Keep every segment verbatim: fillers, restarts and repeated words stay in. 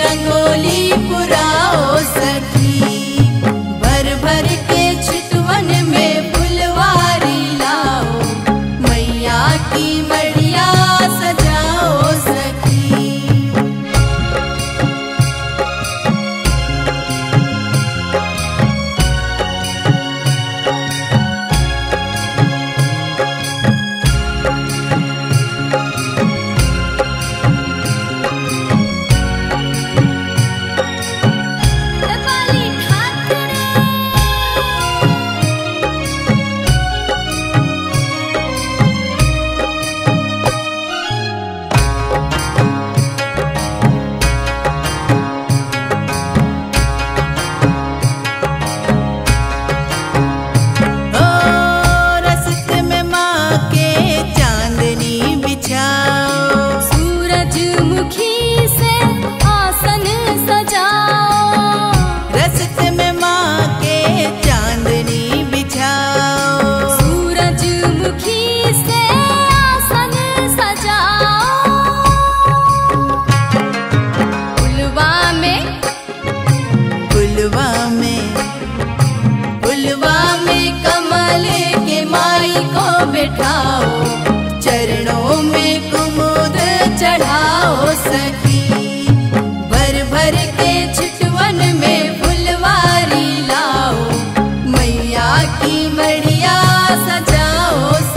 रंगोली पुराओ सखी, भर भर के चितवन में फुलवारी लाओ, मैया की मड़िया सजाओ सखी। चरणों में कुमुद चढ़ाओ सखी, भर भर के चितवन में फुलवारी लाओ, मैया की मड़िया सजाओ सखी।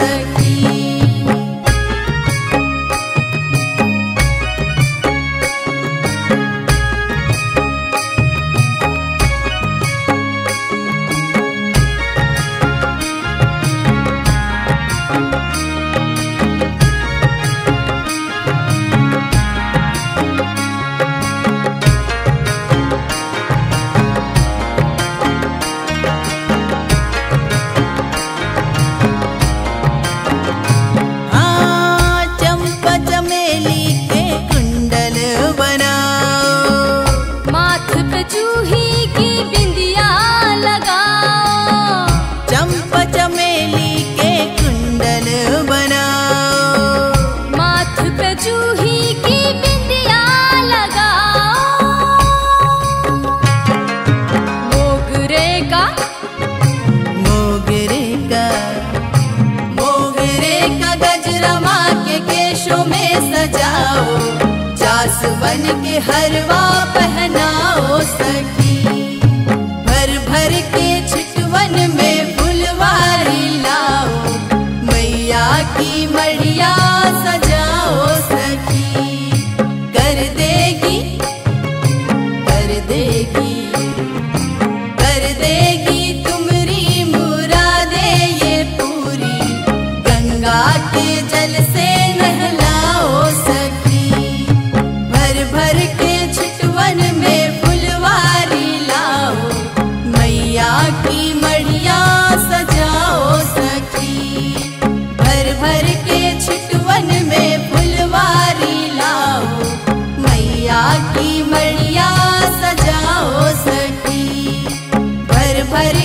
जूही की बिंदिया लगाओ, चंपा चमेली के कुंडल बनाओ, माथ पे जूही की बिंदिया लगाओ। मोगरे का मोगरे का मोगरे का गजरा माँ के केशों में सजाओ, जासवन के हरवा पहनाओ सखी, भर भर के चितवन में फुलवारी लाओ, मैया की मड़िया सजाओ सखी। कर देगी कर देगी कर देगी तुम्हारी मुरादे ये पूरी, गंगा के जल से नहलाओ सखी, भर के चितवन में फुलवारी लाओ, मैया की मड़िया सजाओ सखी, भर भर के चितवन में फुलवारी लाओ, मैया की मड़िया सजाओ सखी, भर भर